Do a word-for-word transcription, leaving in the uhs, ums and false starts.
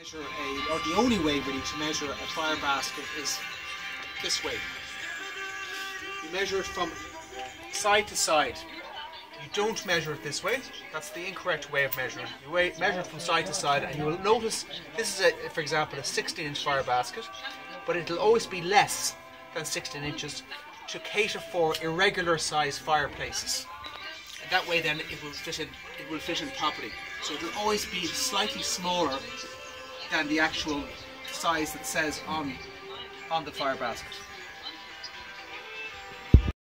measure a, or the only way really to measure a fire basket is this way. You measure it from side to side. You don't measure it this way. That's the incorrect way of measuring. You measure it from side to side, and you will notice this is, a, for example, a sixteen inch fire basket, but it'll always be less than sixteen inches to cater for irregular size fireplaces. And that way, then it will fit in. It will fit in properly. So it'll always be slightly smaller than the actual size that says on on the fire basket.